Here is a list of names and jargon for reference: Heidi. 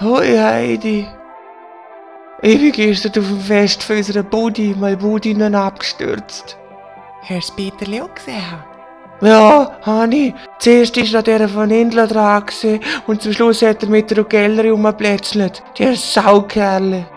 Hoi Heidi. Ewig ist auf dem Fest von unserer Buddy, mein Buddy nun abgestürzt. Hast du Peterli auch gesehen? Ja, Hani. Zuerst war er an dieser von Indler dran und zum Schluss hat er mit der Gellerin rumgeplätzelt. Die Saukerle.